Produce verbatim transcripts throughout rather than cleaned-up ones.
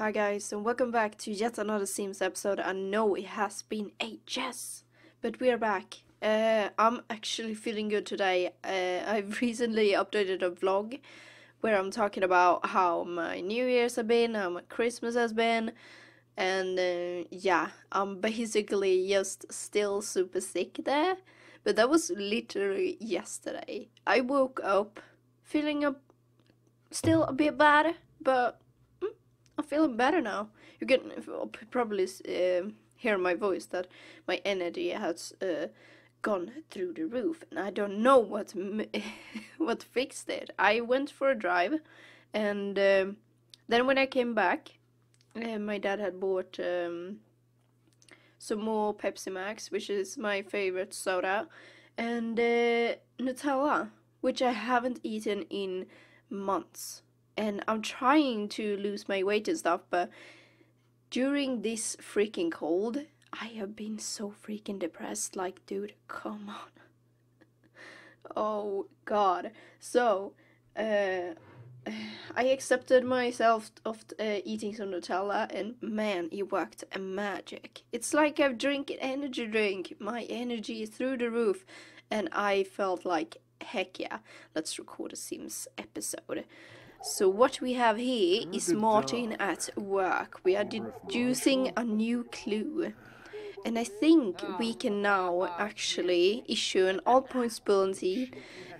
Hi guys, and welcome back to yet another Sims episode. I know it has been ages, but we are back. Uh, I'm actually feeling good today. Uh, I've recently updated a vlog where I'm talking about how my New Year's have been, how my Christmas has been, and uh, yeah, I'm basically just still super sick there. But that was literally yesterday. I woke up feeling a, still a bit bad, but I'm feeling better now. You can probably uh, hear my voice that my energy has uh, gone through the roof, and I don't know what m what fixed it. I went for a drive, and um, then when I came back, uh, my dad had bought um, some more Pepsi Max, which is my favorite soda, and uh, Nutella, which I haven't eaten in months. And I'm trying to lose my weight and stuff, but during this freaking cold, I have been so freaking depressed. Like, dude, come on. Oh, God. So, uh, I accepted myself of uh, eating some Nutella, and man, it worked magic. It's like I've drank an energy drink. My energy is through the roof, and I felt like, heck yeah, let's record a Sims episode. So what we have here is Martin at work. We are deducing a new clue. And I think we can now actually issue an all points penalty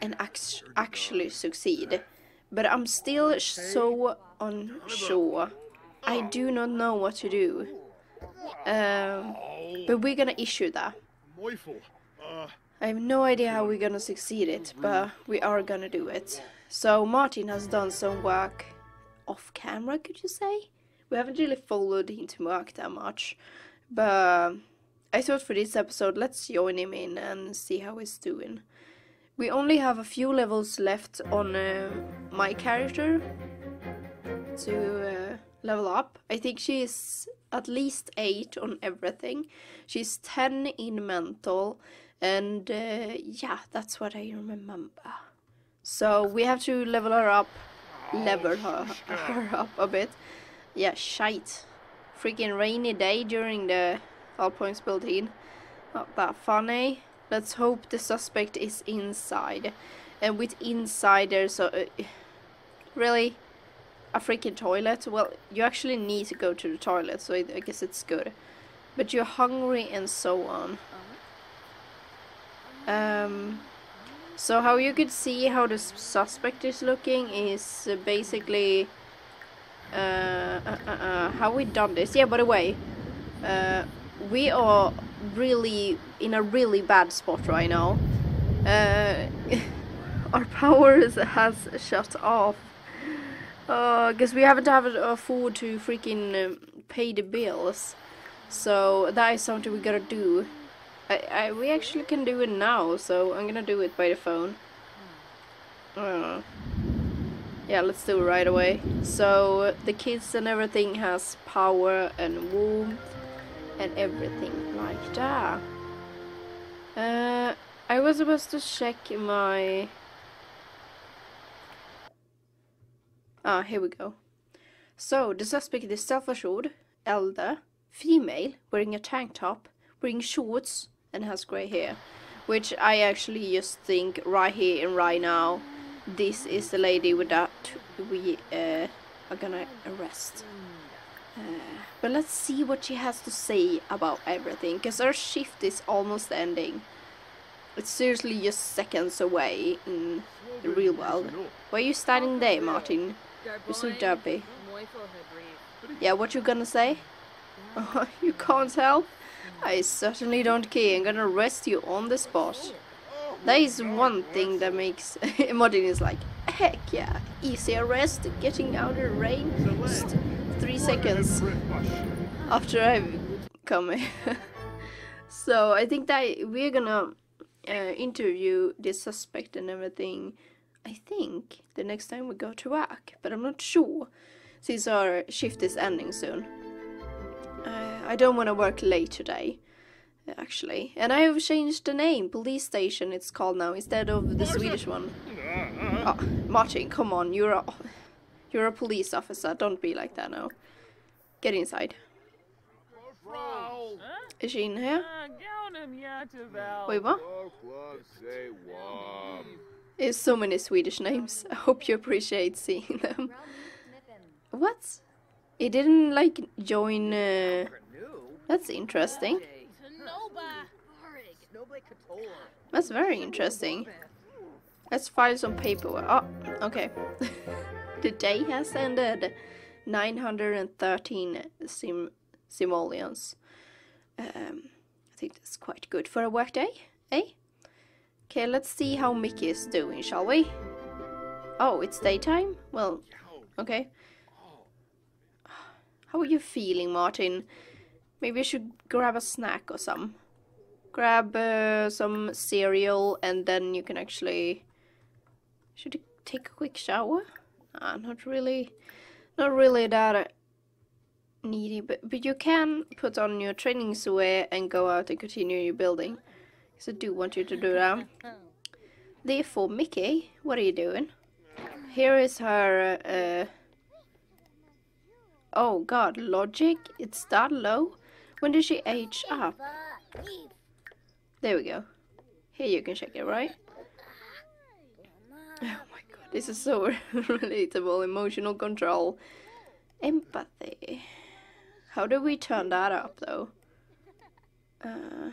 and act actually succeed. But I'm still so unsure. I do not know what to do. Um, but we're gonna issue that. I have no idea how we're gonna succeed it, but we are gonna do it. So Martin has done some work off camera, could you say? We haven't really followed him to work that much, but I thought for this episode, let's join him in and see how he's doing. We only have a few levels left on uh, my character to uh, level up. I think she's at least eight on everything. She's ten in mental, and uh, yeah, that's what I remember. So we have to level her up, level her, her up a bit. Yeah, shite. Freaking rainy day during the all points built-in. Not that funny. Let's hope the suspect is inside. And with insiders, so uh, really, a freaking toilet. Well, you actually need to go to the toilet, so I guess it's good. But you're hungry and so on. Um. So how you could see how the suspect is looking is basically uh, uh, uh, uh, how we done this. Yeah, by the way, uh, we are really in a really bad spot right now. Uh, our powers has shut off. Uh, guess we haven't have afford to freaking pay the bills. So that is something we gotta do. I, I, we actually can do it now, so I'm gonna do it by the phone. Uh, yeah, let's do it right away. So, the kids and everything has power and warmth and everything like that. Uh, I was supposed to check my... Ah, here we go. So, the suspect is self-assured, elder, female, wearing a tank top, wearing shorts, and has grey hair, which I actually just think right here and right now, this is the lady with that we uh, are gonna arrest. Uh, but let's see what she has to say about everything, because her shift is almost ending. It's seriously just seconds away in the real world. Why are you standing there, Martin? You're so derpy. Yeah, what you gonna say? You can't help? I certainly don't care. I'm gonna arrest you on the spot. That is one thing that makes Martin is like, heck yeah, easy arrest, getting out of the rain, just three seconds after I've come. So I think that we're gonna uh, interview the suspect and everything, I think, the next time we go to work, but I'm not sure, since our shift is ending soon. Uh, I don't want to work late today, actually. And I have changed the name. Police station it's called now, instead of the Swedish one. Oh, Martin, come on, you're a, you're a police officer. Don't be like that now. Get inside. Is she in here? Wait, what? There's so many Swedish names. I hope you appreciate seeing them. What? He didn't like join. Uh... That's interesting. That's very interesting. Let's file some paperwork. Oh, okay. The day has ended. nine hundred thirteen sim simoleons. Um, I think that's quite good for a work day, eh? Okay, let's see how Mickey is doing, shall we? Oh, it's daytime? Well, okay. How are you feeling, Martin? Maybe I should grab a snack or some. Grab uh, some cereal and then you can actually... Should you take a quick shower? Ah, not really. Not really that needy, but, but you can put on your training wear and go out and continue your building. So I do want you to do that. Therefore, Mickey, what are you doing? Here is her... Uh, oh god, logic? It's that low? When did she age up? There we go. Here you can check it, right? Oh my god, this is so relatable. Emotional control. Empathy. How do we turn that up, though? Uh,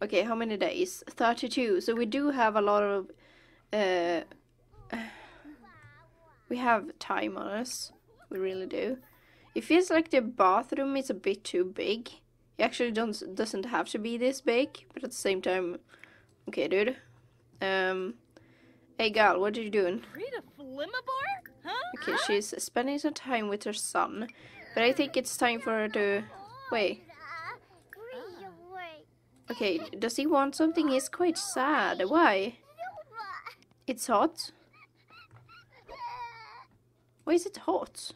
okay, how many days? thirty-two. So we do have a lot of... Uh, we have time on us. We really do. It feels like the bathroom is a bit too big. It actually don't, doesn't have to be this big, but at the same time... Okay, dude. Um, hey, gal, what are you doing? Read a flimabar? Huh? Okay, she's spending some time with her son. But I think it's time for her to... Wait. Okay, does he want something? He's quite sad. Why? It's hot. Why is it hot?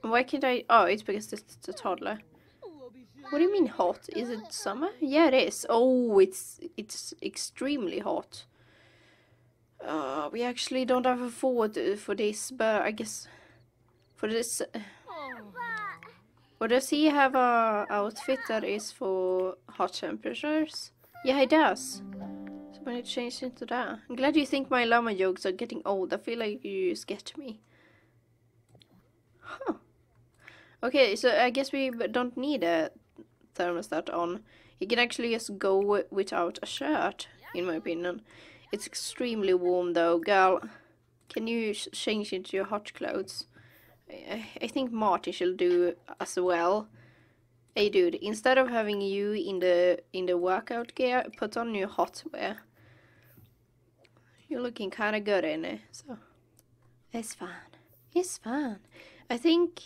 Why can't I... Oh, it's because it's a toddler. What do you mean hot? Is it summer? Yeah, it is. Oh, it's it's extremely hot. Uh, we actually don't have a forward for this, but I guess... For this... Or does he have a outfit that is for hot temperatures? Yeah, he does. When it changed into that. I'm glad you think my llama jokes are getting old. I feel like you just get me. Huh. Okay, so I guess we don't need a thermostat on. You can actually just go without a shirt, in my opinion. It's extremely warm though. Girl, can you change into your hot clothes? I, I think Marty shall do as well. Hey dude, instead of having you in the in the workout gear, put on your hot wear. You're looking kind of good in it, so it's fine. It's fine. I think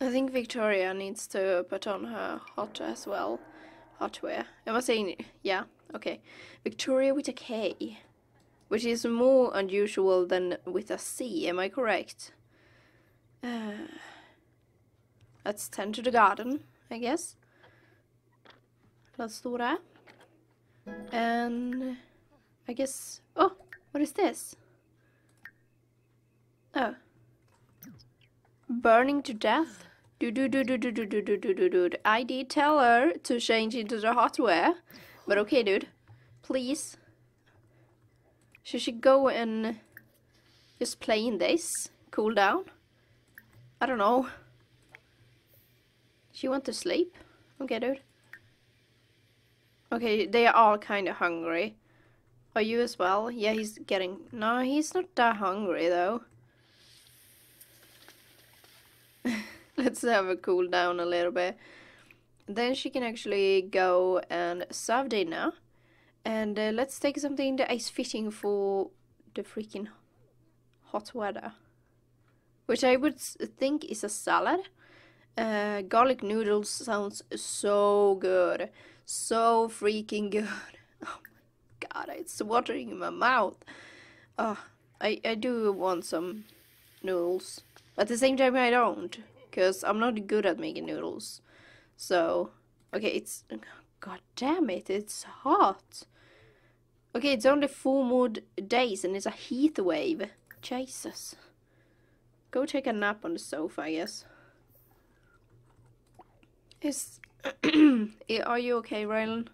I think Victoria needs to put on her hot as well. Hot wear. Am I saying yeah? Okay. Victoria with a K, which is more unusual than with a C. Am I correct? Uh, Let's tend to the garden, I guess. Let's do that. And I guess... Oh, what is this? Oh. Burning to death? Do do do do do do do do do do do. I did tell her to change into the hot wear. But okay, dude. Please. Should she go and just play in this? Cool down? I don't know. She wants to sleep? Okay, dude. Okay, they are all kind of hungry. Are you as well? Yeah, he's getting... No, he's not that hungry, though. Let's have a cool down a little bit. Then she can actually go and serve dinner. And uh, let's take something that is fitting for the freaking hot weather. Which I would think is a salad. Uh, garlic noodles sounds so good. So freaking good. Oh my god, it's watering in my mouth. Oh, I, I do want some noodles. At the same time I don't. Because I'm not good at making noodles. So, okay, it's... God damn it, it's hot. Okay, it's only four more days and it's a heat wave. Jesus. Go take a nap on the sofa, I guess. Is... Are you okay, Rylan?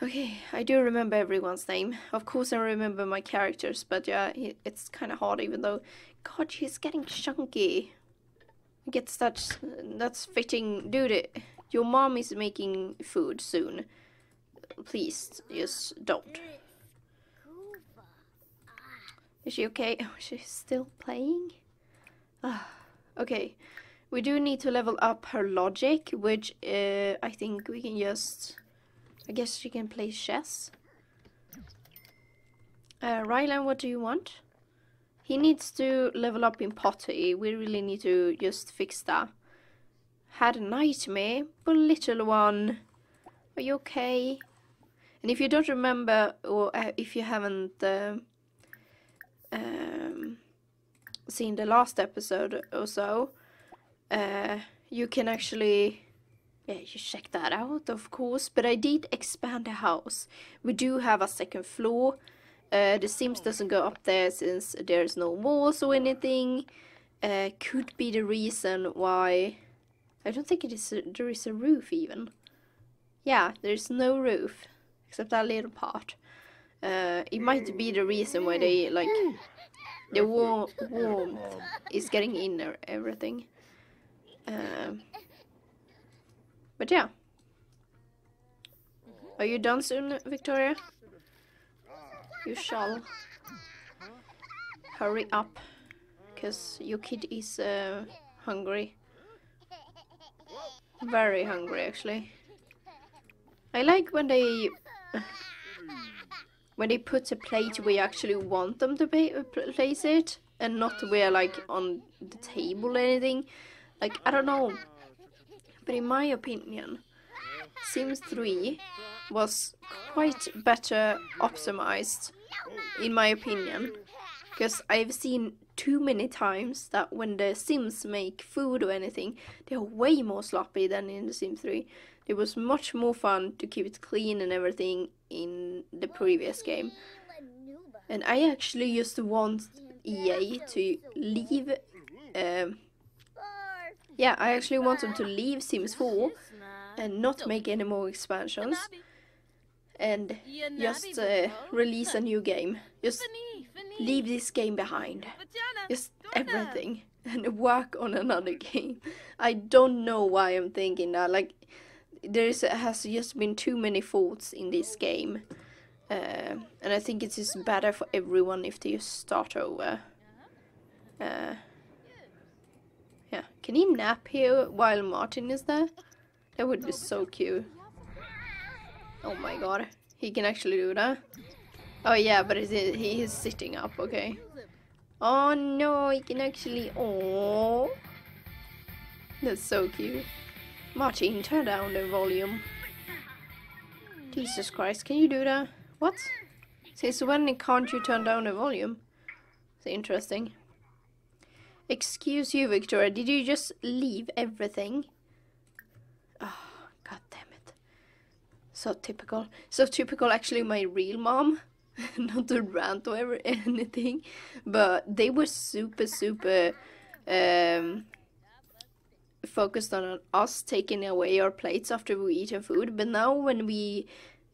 Okay, I do remember everyone's name. Of course I remember my characters, but yeah, it's kind of hard even though... God, she's getting chunky. I guess that's, that's fitting. Dude, your mom is making food soon. Please, just don't. Is she okay? Oh, she's still playing? Ah, okay. We do need to level up her logic, which uh, I think we can just... I guess she can play chess. Uh, Rylan, what do you want? He needs to level up in pottery. We really need to just fix that. Had a nightmare, but little one. Are you okay? And if you don't remember, or uh, if you haven't uh, um, seen the last episode or so, uh, you can actually... Yeah, you check that out, of course, but I did expand the house. We do have a second floor. Uh, the Sims doesn't go up there since there's no walls or anything. Uh, could be the reason why... I don't think it is a, there is a roof even. Yeah, there's no roof, except that little part. Uh, it might be the reason why they, like, the war warmth is getting in or everything. Um... Uh, But yeah. Are you done soon, Victoria? You shall. Hurry up. Because your kid is uh, hungry. Very hungry, actually. I like when they... when they put a plate where you actually want them to pay, place it. And not where, like, on the table or anything. Like, I don't know. But in my opinion, Sims three was quite better optimized, in my opinion. Because I've seen too many times that when the Sims make food or anything, they're way more sloppy than in the Sims three. It was much more fun to keep it clean and everything in the previous game. And I actually used to want E A to leave... Um, Yeah, I actually want them to leave Sims four and not make any more expansions and just uh, release a new game. Just leave this game behind. Just everything and work on another game. I don't know why I'm thinking that. Like, there is, has just been too many faults in this game. Uh, and I think it's just better for everyone if they just start over. Uh, Yeah, can he nap here while Martin is there? That would be so cute. Oh my god, he can actually do that? Oh yeah, but he is sitting up, okay. Oh no, he can actually... Oh, that's so cute. Martin, turn down the volume. Jesus Christ, can you do that? What? Since when can't you turn down the volume? It's interesting. Excuse you, Victoria, did you just leave everything? Oh, god damn it. So typical. So typical, actually, my real mom. Not to rant or ever anything. But they were super, super um, focused on us taking away our plates after we eaten food. But now when we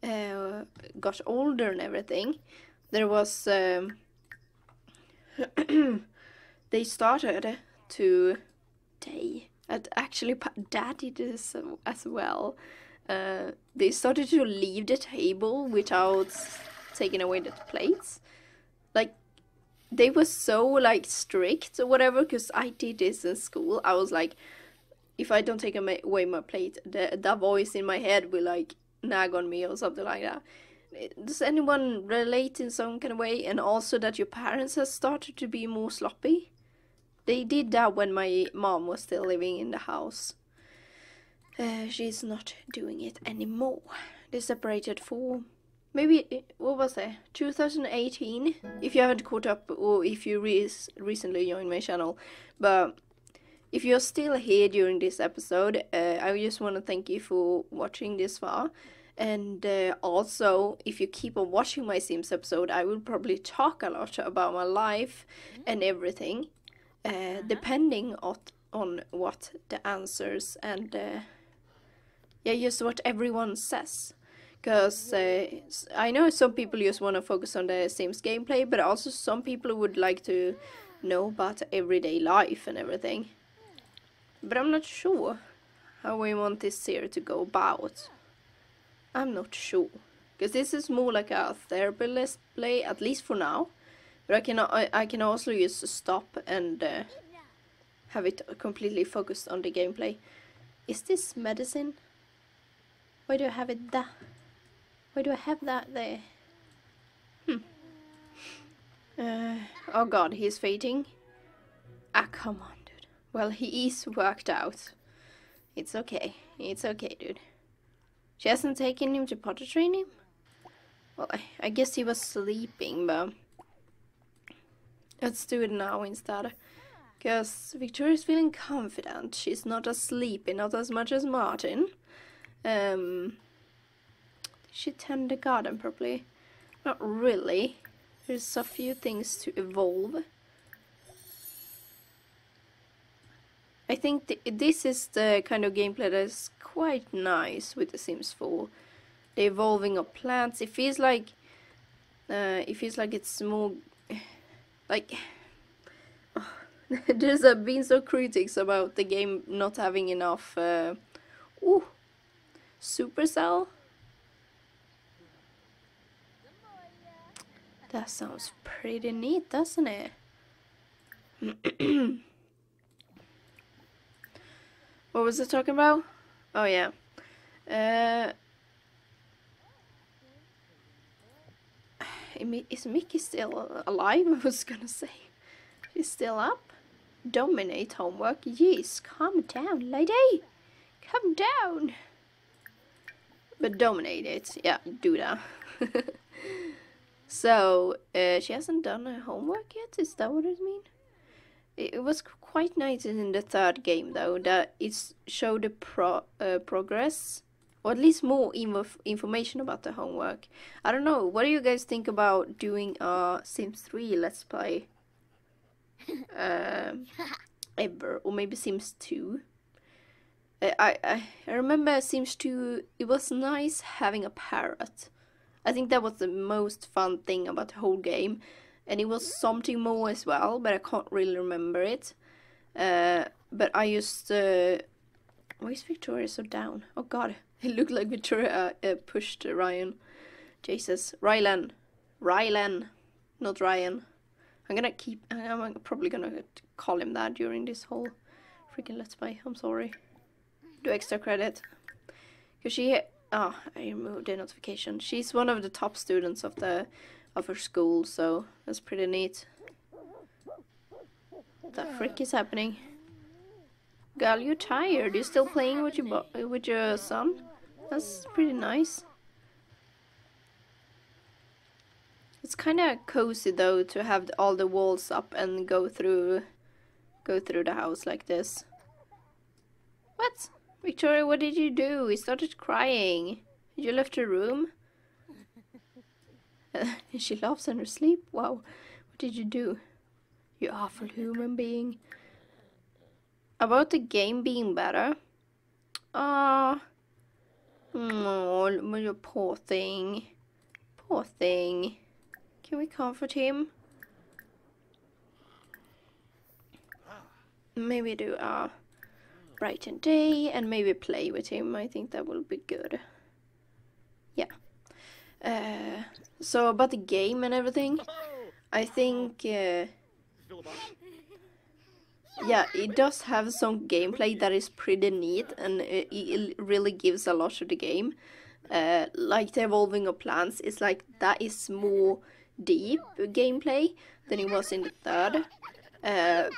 uh, got older and everything, there was... Um, they started to day and actually daddy did this as well. Uh, they started to leave the table without taking away the plates. Like, they were so like strict or whatever, because I did this in school. I was like, if I don't take away my plate, the, that voice in my head will like nag on me or something like that. Does anyone relate in some kind of way? And also that your parents have started to be more sloppy? They did that when my mom was still living in the house. Uh, she's not doing it anymore. They separated for... Maybe... What was it? two thousand eighteen? If you haven't caught up or if you re recently joined my channel. But if you're still here during this episode, uh, I just want to thank you for watching this far. And uh, also, if you keep on watching my Sims episode, I will probably talk a lot about my life and everything. uh, mm-hmm. depending on, on what the answers and uh, yeah, just what everyone says. Because uh, I know some people just want to focus on the Sims gameplay, but also some people would like to know about everyday life and everything. But I'm not sure how we want this here to go about. I'm not sure. Because this is more like a therapy let's play, at least for now. But I can, I, I can also just stop and uh, have it completely focused on the gameplay. Is this medicine? Why do I have it there? Why do I have that there? Hmm. Uh, oh god, he's fading. Ah, come on, dude. Well, he is worked out. It's okay. It's okay, dude. She hasn't taken him to potty train him? Well, I, I guess he was sleeping, but... let's do it now instead. Because Victoria's feeling confident. She's not as sleepy, not as much as Martin. Um... Did she tend the garden properly? Not really. There's a few things to evolve. I think th this is the kind of gameplay that's quite nice with The Sims four. The evolving of plants. It feels like uh, it feels like it's more like oh, there's uh, been some critics about the game not having enough. Uh, ooh, Supercell. That sounds pretty neat, doesn't it? What was I talking about? Oh yeah. Uh, is Mickey still alive? I was gonna say. She's still up? Dominate homework? Yes, calm down, lady. Calm down. But dominate it. Yeah, do that. So, uh, she hasn't done her homework yet, is that what it means? It was quite nice in the third game though, that it showed the pro uh, progress, or at least more inf information about the homework. I don't know, what do you guys think about doing a Sims three Let's Play? Um, ever, or maybe Sims two? Uh, I, I, I remember Sims two, it was nice having a parrot. I think that was the most fun thing about the whole game. And it was something more as well, but I can't really remember it. Uh, but I used... Uh, why is Victoria so down? Oh god, it looked like Victoria uh, pushed Ryan. Jesus. Rylan. Rylan. Not Ryan. I'm gonna keep... I'm probably gonna call him that during this whole freaking Let's Play. I'm sorry. Do extra credit. Because she... Oh, I removed the notification. She's one of the top students of the of her school, so that's pretty neat. What the frick is happening? Girl, you're tired. You're still playing with your with your son. That's pretty nice. It's kind of cozy though to have all the walls up and go through go through the house like this. What? Victoria, what did you do? He started crying. You left her room? Uh, she laughs in her sleep? Wow. What did you do? You awful human being. About the game being better? Ah. Uh, oh, you poor thing. Poor thing. Can we comfort him? Maybe do ah. Uh, Brighten day and maybe play with him. I think that will be good. Yeah. Uh, so about the game and everything, I think uh, yeah, it does have some gameplay that is pretty neat, and it, it really gives a lot to the game. Uh, like the evolving of plants, it's like that is more deep gameplay than it was in the third. Uh,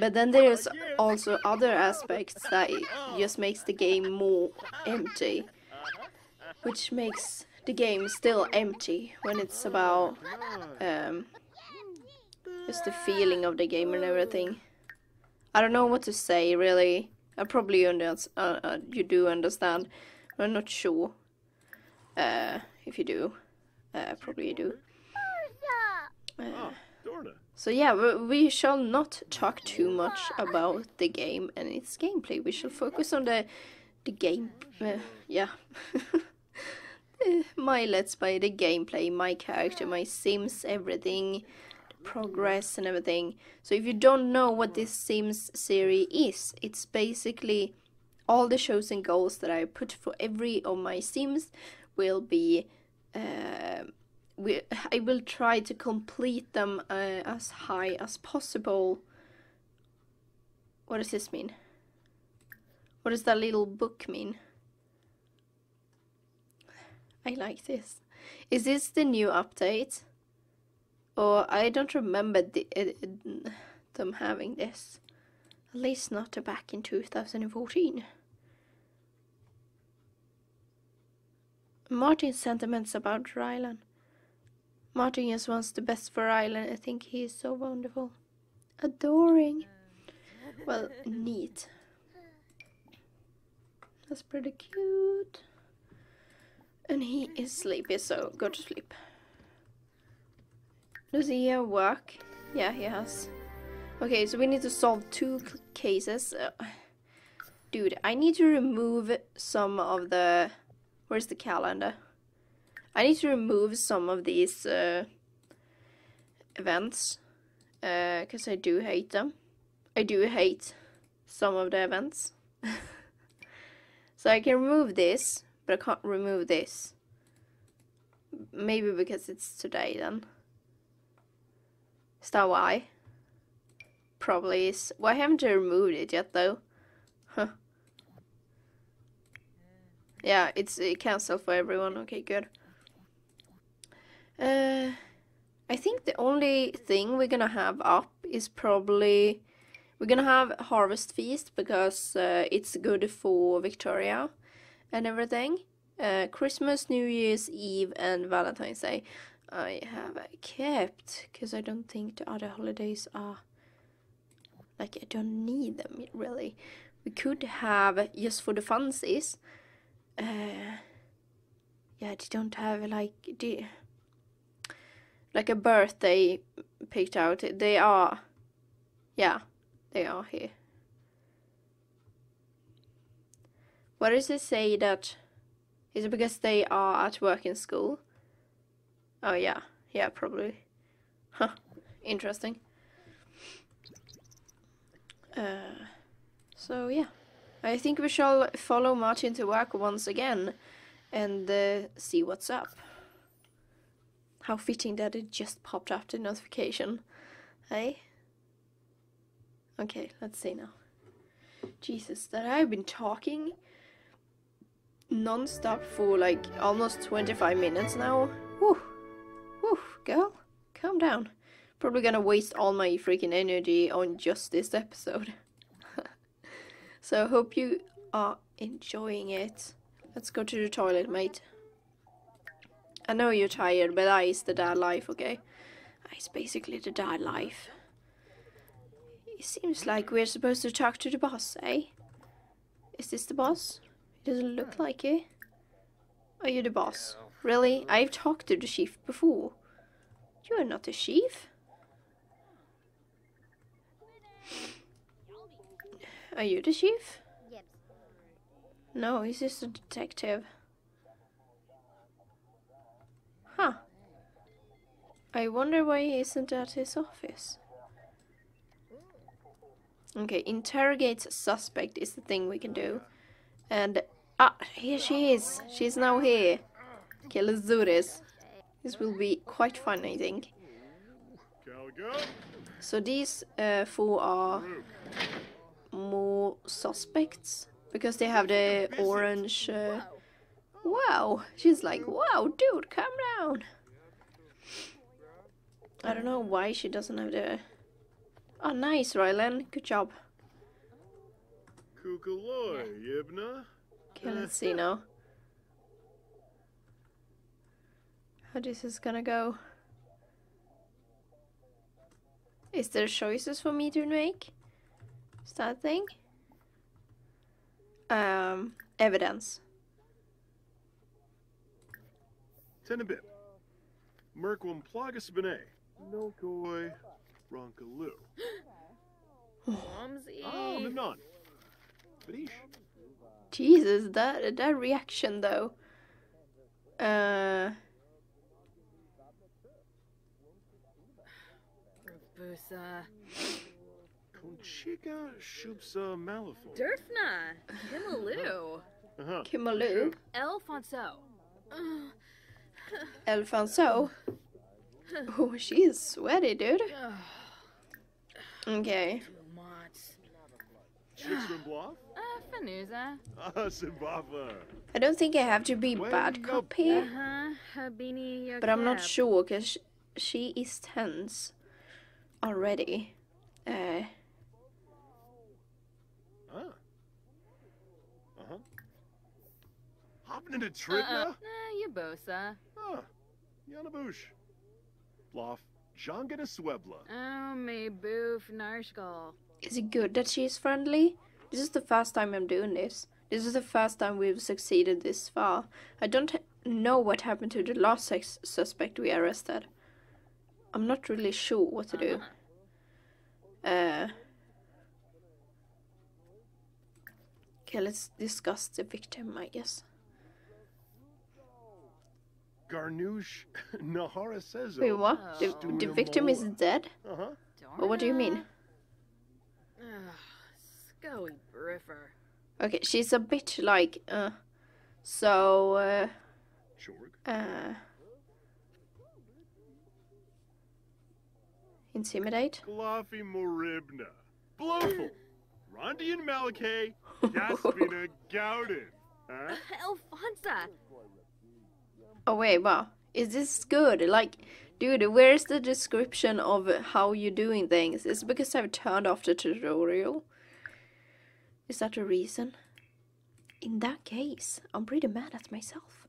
But then there's also other aspects that it just makes the game more empty. Which makes the game still empty when it's about um, just the feeling of the game and everything. I don't know what to say, really. I probably under uh, you do understand, but I'm not sure uh, if you do. Uh, probably you do. Uh, So yeah, we shall not talk too much about the game and its gameplay. We shall focus on the the game. Uh, yeah. My Let's Play, the gameplay, my character, my Sims, everything, the progress and everything. So if you don't know what this Sims series is, it's basically all the shows and goals that I put for every of my Sims will be... Uh, we, I will try to complete them uh, as high as possible. What does this mean? What does that little book mean? I like this. Is this the new update? Or I don't remember the, uh, them having this. At least not back in two thousand fourteen. Martin's sentiments about Rylan. Martin just wants the best for Rylan. I think he is so wonderful. Adoring. Well, neat. That's pretty cute. And he is sleepy, so go to sleep. Does he have work? Yeah, he has. Okay, so we need to solve two cases. Uh, dude, I need to remove some of the... Where's the calendar? I need to remove some of these uh, events. Because uh, I do hate them. I do hate some of the events. So I can remove this. But I can't remove this. Maybe because it's today then. Is that why? Probably is. Why haven't I removed it yet though? Huh. Yeah, it's it cancelled for everyone. Okay, good. Uh, I think the only thing we're gonna have up is probably... We're gonna have Harvest Feast because uh, it's good for Victoria. And everything. Uh, Christmas, New Year's Eve and Valentine's Day I have kept, because I don't think the other holidays are, like, I don't need them really. We could have, just for the funsies, uh, yeah, they don't have like the, like a birthday picked out. They are, yeah, they are here. What does it say that? Is it because they are at work in school? Oh yeah, yeah, probably. Huh, interesting. Uh, so yeah, I think we shall follow Martin to work once again and uh, see what's up. How fitting that it just popped up the notification, hey? Okay, let's see now. Jesus, that I've been talking non-stop for like almost twenty-five minutes now. Woo, woo, girl, calm down. Probably gonna waste all my freaking energy on just this episode. So hope you are enjoying it. Let's go to the toilet, mate. I know you're tired, but that is the dad life, okay? It's basically the dad life. It seems like we're supposed to talk to the boss, eh? Is this the boss? Doesn't look like it. Are you the boss? Really? I've talked to the chief before. You are not the chief. Are you the chief? No, he's just a detective. Huh. I wonder why he isn't at his office. Okay, interrogate suspect is the thing we can do. And... Ah, here she is. She's now here. Okay, let's do this. This will be quite fun, I think. So these uh, four are more suspects because they have the orange. Uh... Wow, she's like, wow, dude, calm down. I don't know why she doesn't have the. Oh, nice, Rylan. Good job. Okay, let's see now. How this is gonna go? Is there choices for me to make? Is that thing? Um, evidence. Ten a bit. Merkwam plagas bene. Nokoi Ronkaloo. Mumsy. Oh, Manon. Bidish. Jesus, that that reaction though. Uh. Busa. Conchika Shubsa Malifaux. Durfna. Kimaloo. Uh-huh. Kimaloo. Elfonso. Elfonso. Oh, she is sweaty, dude. Okay. I don't think I have to be bad cop here, but I'm not sure because she is tense already. Uh. Uh-huh. Hopping into Trigna? You bosa. Huh. Yanabush. Lof. Janga de Swebla. Oh, me boof Narshgal. Is it good that she's friendly? This is the first time I'm doing this. This is the first time we've succeeded this far. I don't know what happened to the last sex suspect we arrested. I'm not really sure what to do. Uh, okay, let's discuss the victim, I guess. Garnouche Nahara says. Wait, what? The, the victim is dead? Uh-huh. Well, what do you mean? Scoey briffer. Okay, she's a bit like uh so uh uh intimidate. Glafi Moribna. Blowful. Rondi and Malakay. Gaspina Gowden. Huh? Elfonsa. Oh wait, wow. Is this good? Like, dude, where's the description of how you're doing things? It's because I've turned off the tutorial. Is that a reason? In that case, I'm pretty mad at myself.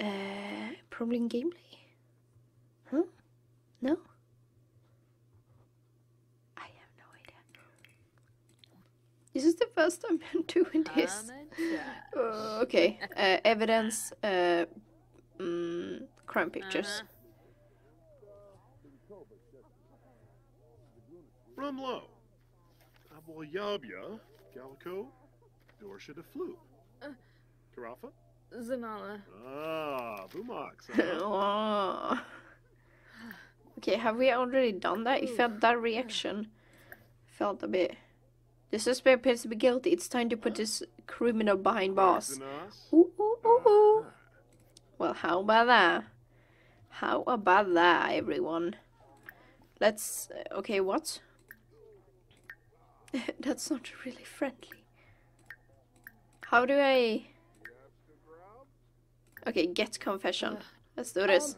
Uh, probably in gameplay. Huh? No? I have no idea. This is the first time I'm doing this. Uh, okay. Uh, evidence. Uh, mm, crime pictures. Rumlow, Aboyabya, Galco, Dorsha de Flu, Carafa, Zanala. Ah, Bumox. Huh? Okay, have we already done that? It felt that reaction. Felt a bit. The suspect appears to be guilty. It's time to put this criminal behind bars. Ooh, ooh, ooh, ooh. Well, how about that? How about that, everyone? Let's... Okay, what? That's not really friendly. How do I... Okay, get confession. Let's do this.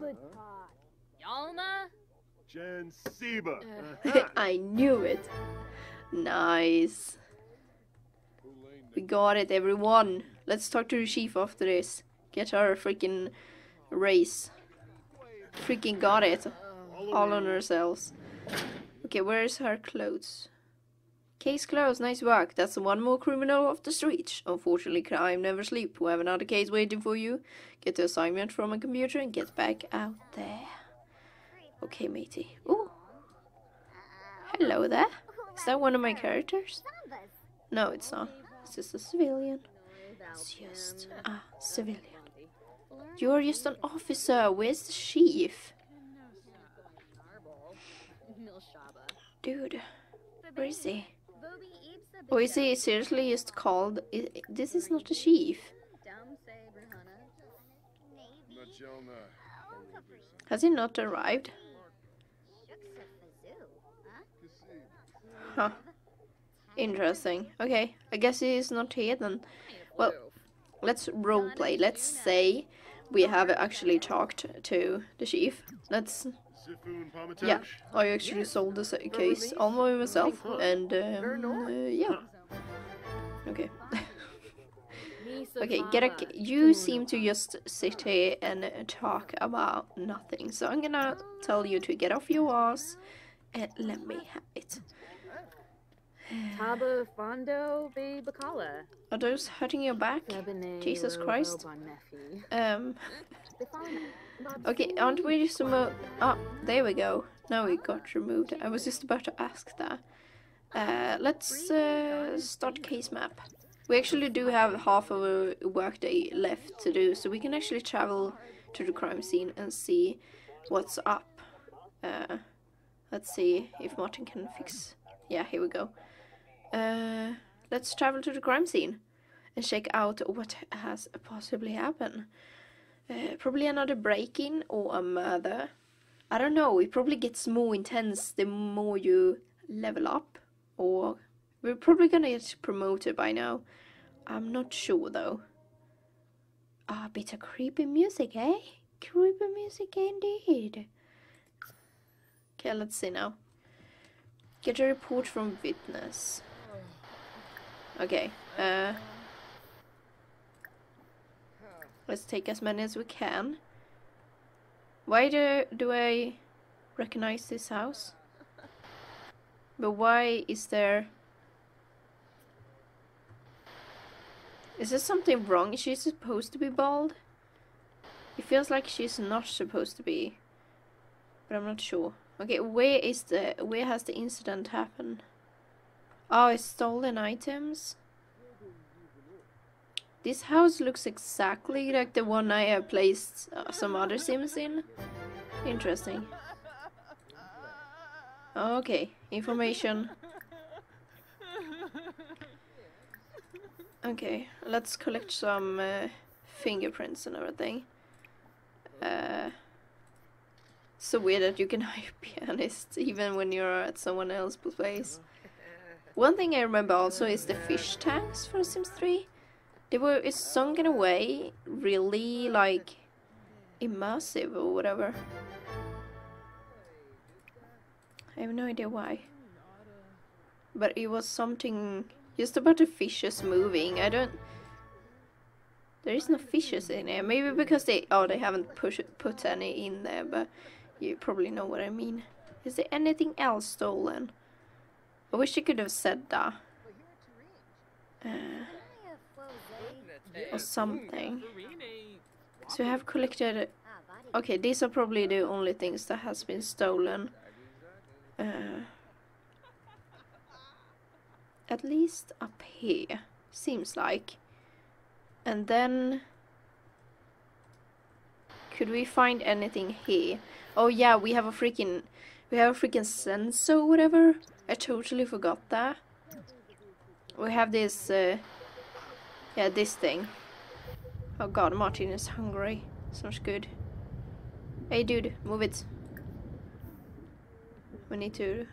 I knew it. Nice. We got it, everyone. Let's talk to the chief after this. Get her freaking race. Freaking got it. All on ourselves. Okay, where's her clothes? Case closed, nice work. That's one more criminal off the street. Unfortunately, crime never sleep. We have another case waiting for you. Get the assignment from a computer and get back out there. Okay, matey. Ooh. Hello there. Is that one of my characters? No, it's not. It's just a civilian. It's just a civilian. You're just an officer. Where's the chief? Dude, where is he? Or is he seriously just called? This is not the chief. Has he not arrived? Huh. Interesting. Okay, I guess he is not here then. Well, let's roleplay. Let's say we have actually talked to the chief. Let's... Yeah, I actually sold this case all by myself, and um, uh, yeah. Okay. Okay, get a, you seem to just sit here and talk about nothing, so I'm gonna tell you to get off your ass and let me have it. Tabo Fondo Babacala. Are those hurting your back? Jesus Christ. Um Okay, aren't we just remote? Oh, there we go. Now we got removed. I was just about to ask that. Uh, let's uh, start case map. We actually do have half of a workday left to do, so we can actually travel to the crime scene and see what's up. Uh, let's see if Martin can fix... Yeah, here we go. Uh, let's travel to the crime scene and check out what has possibly happened. Uh, probably another break-in or a murder. I don't know, it probably gets more intense the more you level up. Or we're probably gonna get promoted by now. I'm not sure though. Ah, a bit of creepy music, eh? Creepy music indeed. Okay, let's see now. Get a report from witness. Okay, uh... let's take as many as we can. Why do, do I recognize this house? But why is there... Is there something wrong? Is she supposed to be bald? It feels like she's not supposed to be. But I'm not sure. Okay, where is the... Where has the incident happened? Oh, it's stolen items? This house looks exactly like the one I have placed uh, some other Sims in. Interesting. Okay, information. Okay, let's collect some uh, fingerprints and everything. Uh, so weird that you can hire pianists even when you're at someone else's place. One thing I remember also is the fish tanks for Sims three. They were it's sunk in a way really like immersive or whatever. I have no idea why. But it was something just about the fishes moving. I don't there is no fishes in here. Maybe because they oh they haven't push put any in there, but you probably know what I mean. Is there anything else stolen? I wish you could have said that. Uh, Or something. So we have collected... Okay, these are probably the only things that has been stolen. Uh, at least up here. Seems like. And then... Could we find anything here? Oh yeah, we have a freaking... We have a freaking sensor or whatever. I totally forgot that. We have this... Uh, Yeah, this thing. Oh god, Martin is hungry. Sounds good. Hey dude, move it. We need to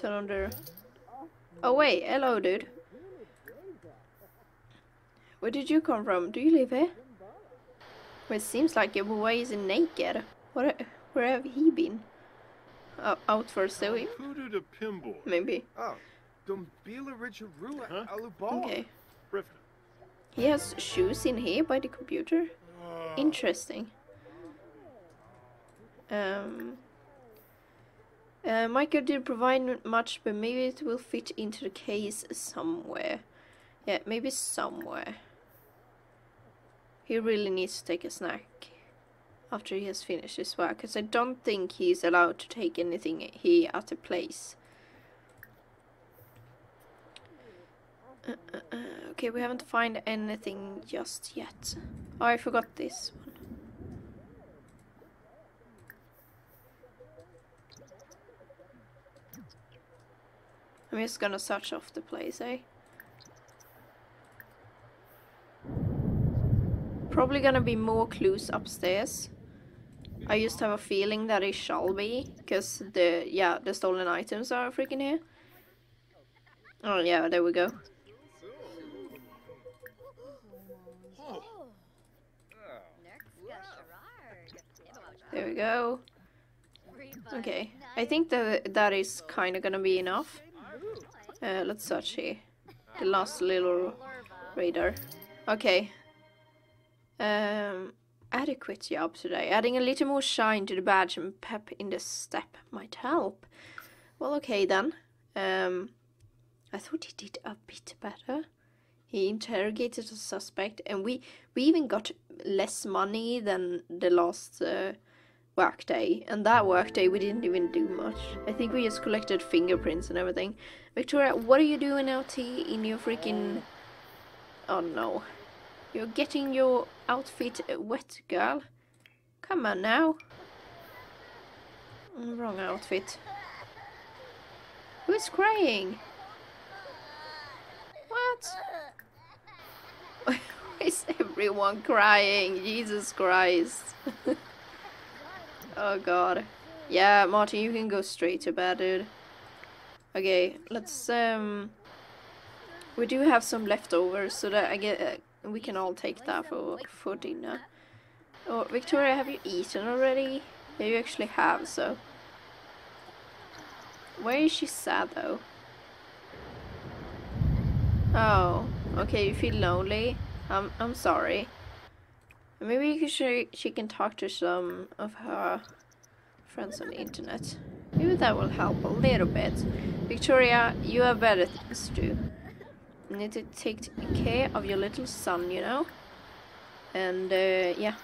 turn on the... Oh wait, hello dude. Where did you come from? Do you live here? Well, it seems like it, but why is he naked? What, where have he been? Oh, out for a swim? Maybe. Okay. He has shoes in here by the computer. Interesting. Um, uh, Michael didn't provide much, but maybe it will fit into the case somewhere. Yeah, maybe somewhere. He really needs to take a snack after he has finished his work, because I don't think he's allowed to take anything here at the place. Uh, uh, uh, okay, we haven't found anything just yet. Oh, I forgot this one. I'm just gonna search off the place, eh? Probably gonna be more clues upstairs. I just have a feeling that it shall be, because the, yeah, the stolen items are freaking here. Oh yeah, there we go. There we go. Okay, I think that that is kind of gonna be enough. Uh, let's search here. The last little radar. Okay. Um, adequate job today. Adding a little more shine to the badge and pep in the step might help. Well, okay then. Um, I thought he did a bit better. He interrogated a suspect, and we we even got less money than the last uh, work day. And that work day we didn't even do much. I think we just collected fingerprints and everything. Victoria, what are you doing out here in your freaking... Oh no. You're getting your outfit wet, girl. Come on now. Wrong outfit. Who's crying? What? Is everyone crying? Jesus Christ. Oh god. Yeah, Martin, you can go straight to bed, dude. Okay, let's um we do have some leftovers, so that I get uh, we can all take that for, for dinner. Oh, Victoria, have you eaten already? Yeah, you actually have, so... Why is she sad, though? Oh, okay, you feel lonely? Um, I'm sorry. Maybe you should, she can talk to some of her friends on the internet. Maybe that will help a little bit. Victoria, you have better things to do. You need to take care of your little son, you know? And uh, yeah,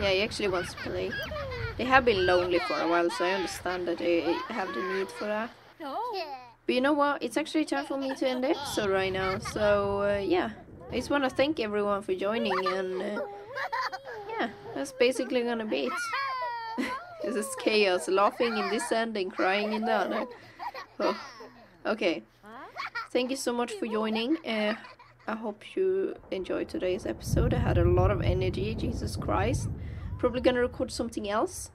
yeah, he actually wants to play. They have been lonely for a while, so I understand that they have the need for that. But you know what? It's actually time for me to end the episode right now. So uh, yeah, I just want to thank everyone for joining, and uh, yeah, that's basically gonna be it. This is chaos, laughing in this end and crying in the other. Oh. Okay, thank you so much for joining. Uh, I hope you enjoyed today's episode. I had a lot of energy, Jesus Christ. Probably gonna record something else.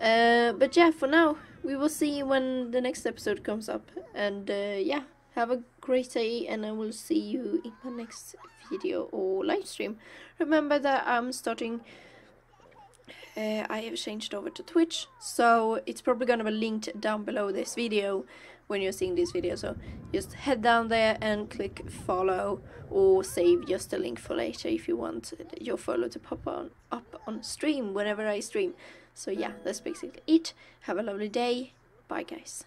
Uh, but yeah, for now, we will see when the next episode comes up. And uh, yeah, have a great day, and I will see you in my next video or live stream. Remember that I'm starting... Uh, I have changed over to Twitch, so it's probably gonna be linked down below this video when you're seeing this video, so just head down there and click follow or save just a link for later if you want your follow to pop on up on stream whenever I stream. So yeah, that's basically it. Have a lovely day. Bye guys.